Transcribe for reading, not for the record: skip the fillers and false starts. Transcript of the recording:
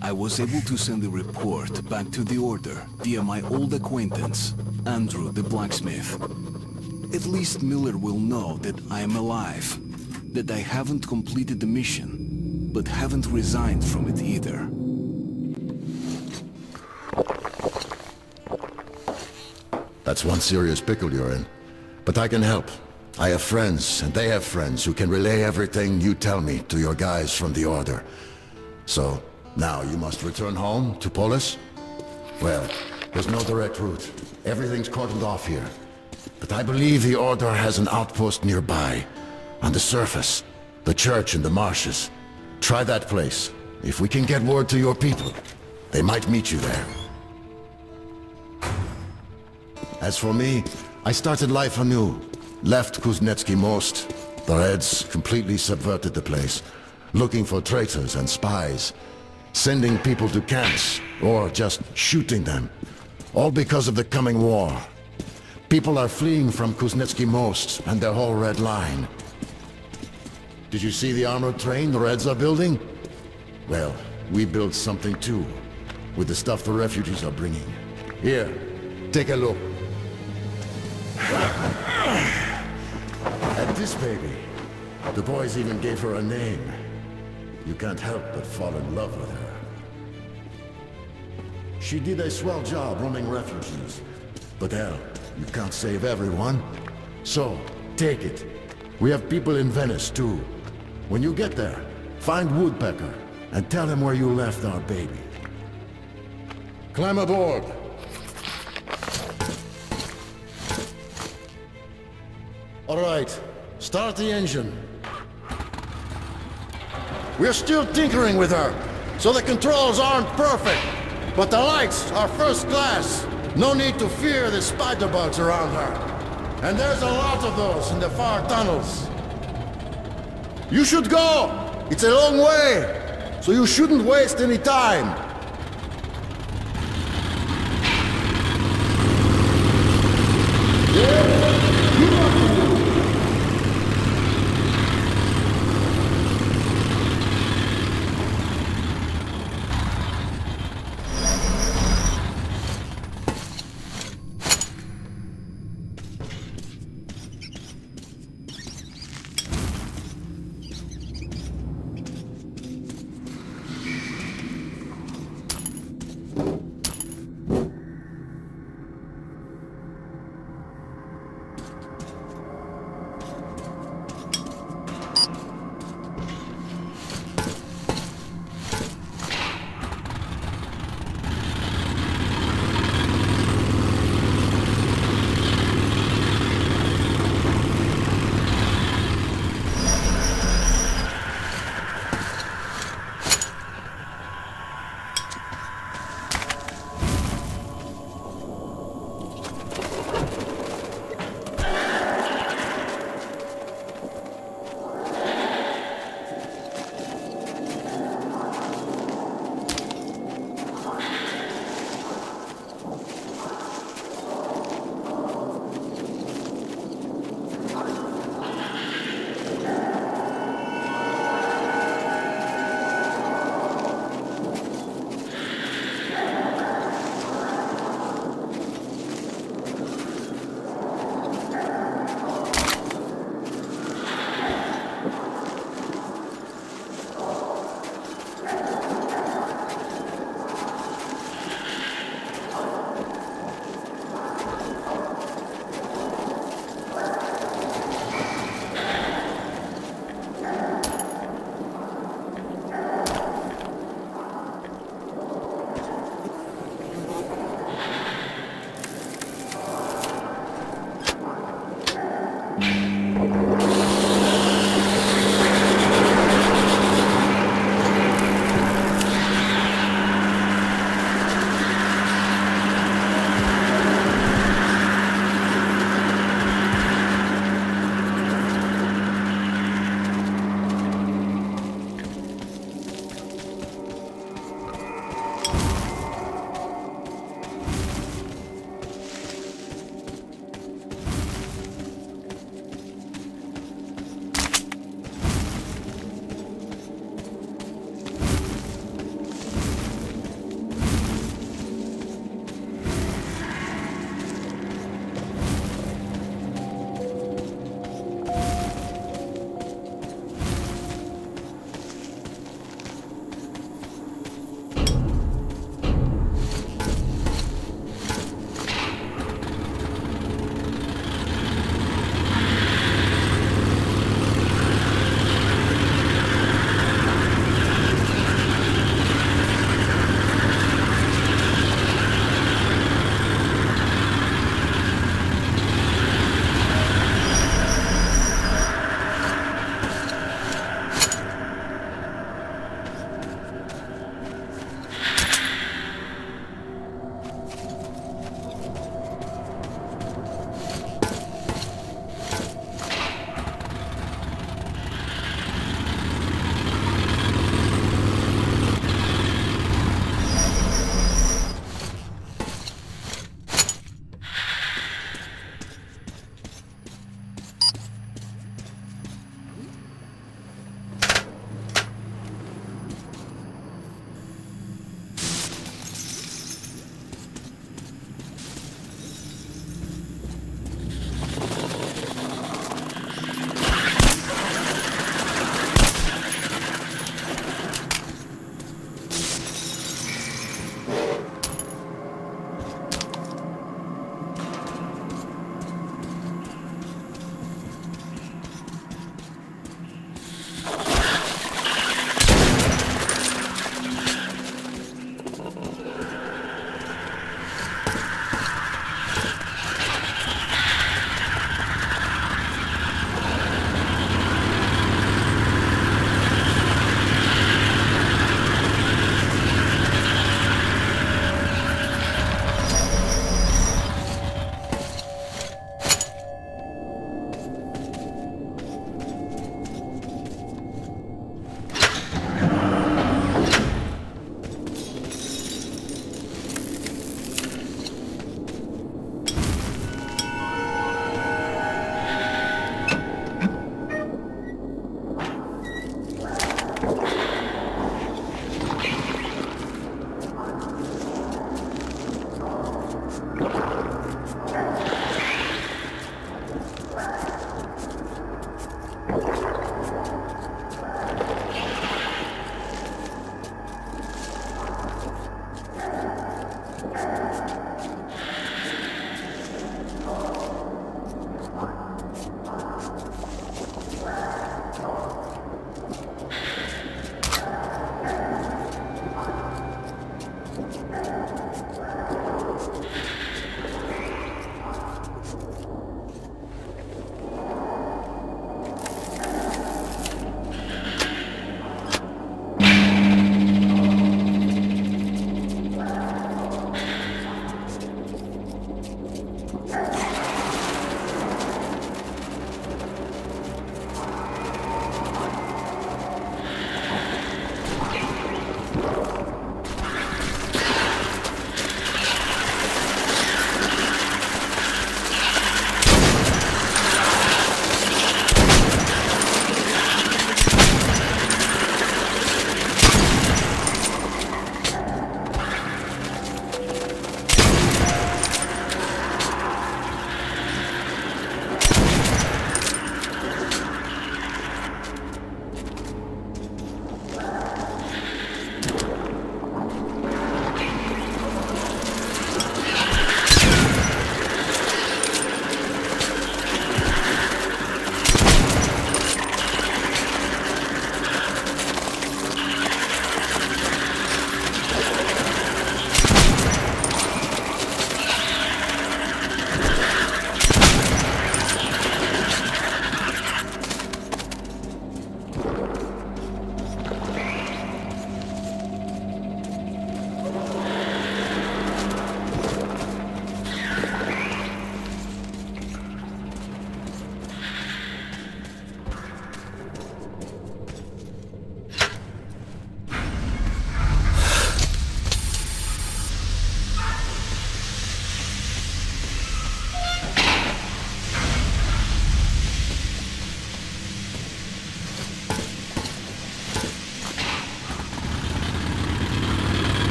I was able to send a report back to the Order via my old acquaintance, Andrew the Blacksmith. At least Miller will know that I am alive, that I haven't completed the mission, but haven't resigned from it either. That's one serious pickle you're in. But I can help. I have friends, and they have friends, who can relay everything you tell me to your guys from the Order. So, now you must return home to Polis? Well, there's no direct route. Everything's cordoned off here. But I believe the Order has an outpost nearby. On the surface. The church in the marshes. Try that place. If we can get word to your people, they might meet you there. As for me, I started life anew. Left Kuznetsky Most. The Reds completely subverted the place, looking for traitors and spies, sending people to camps, or just shooting them. All because of the coming war. People are fleeing from Kuznetsky Most and their whole Red Line. Did you see the armored train the Reds are building? Well, we built something too, with the stuff the refugees are bringing. Here, take a look. At this baby. The boys even gave her a name. You can't help but fall in love with her. She did a swell job roaming refugees. But hell, you can't save everyone. So, take it. We have people in Venice too. When you get there, find Woodpecker and tell him where you left our baby. Climb aboard! All right, start the engine. We're still tinkering with her, so the controls aren't perfect. But the lights are first class. No need to fear the spider bugs around her. And there's a lot of those in the far tunnels. You should go! It's a long way, so you shouldn't waste any time.